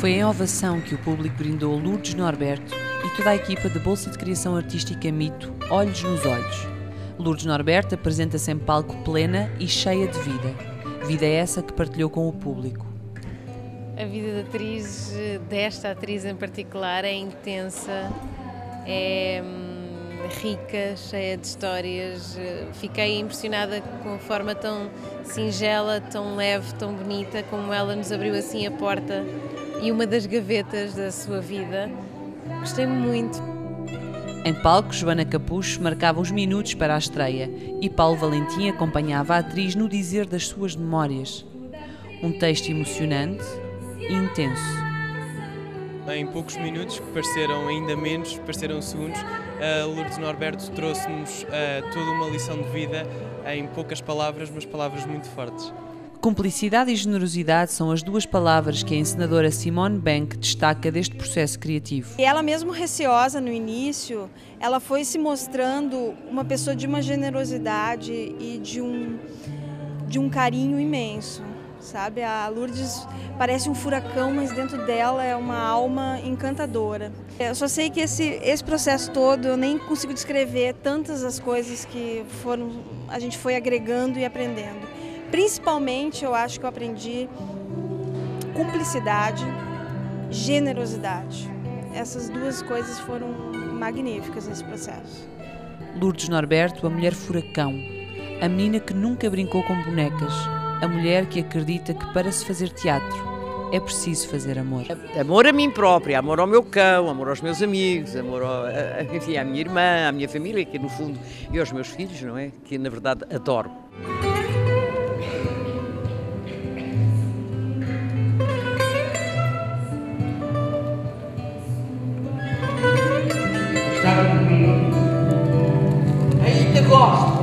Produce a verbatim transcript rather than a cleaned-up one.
Foi a ovação que o público brindou Lourdes Norberto e toda a equipa da Bolsa de Criação Artística Mito Olhos nos Olhos. Lourdes Norberto apresenta-se em palco plena e cheia de vida. Vida essa que partilhou com o público. A vida da atriz, desta atriz em particular, é intensa, é rica, cheia de histórias. Fiquei impressionada com a forma tão singela, tão leve, tão bonita, como ela nos abriu assim a porta e uma das gavetas da sua vida. Gostei muito. Em palco, Joana Capucho marcava os minutos para a estreia e Paulo Valentim acompanhava a atriz no dizer das suas memórias. Um texto emocionante e intenso. Em poucos minutos, que pareceram ainda menos, pareceram segundos, a Lourdes Norberto trouxe-nos toda uma lição de vida em poucas palavras, mas palavras muito fortes. Cumplicidade e generosidade são as duas palavras que a encenadora Simone Bencke destaca deste processo criativo. Ela mesmo receosa no início, ela foi se mostrando uma pessoa de uma generosidade e de um, de um carinho imenso. Sabe, a Lourdes parece um furacão, mas dentro dela é uma alma encantadora. Eu só sei que esse, esse processo todo, eu nem consigo descrever tantas as coisas que foram, a gente foi agregando e aprendendo. Principalmente, eu acho que eu aprendi cumplicidade, generosidade. Essas duas coisas foram magníficas nesse processo. Lourdes Norberto, a mulher furacão, a menina que nunca brincou com bonecas, a mulher que acredita que para se fazer teatro é preciso fazer amor. Amor a mim própria, amor ao meu cão, amor aos meus amigos, amor ao, enfim, à minha irmã, à minha família, que no fundo, e aos meus filhos, não é? Que na verdade adoro. Estava comigo. Ainda gosto.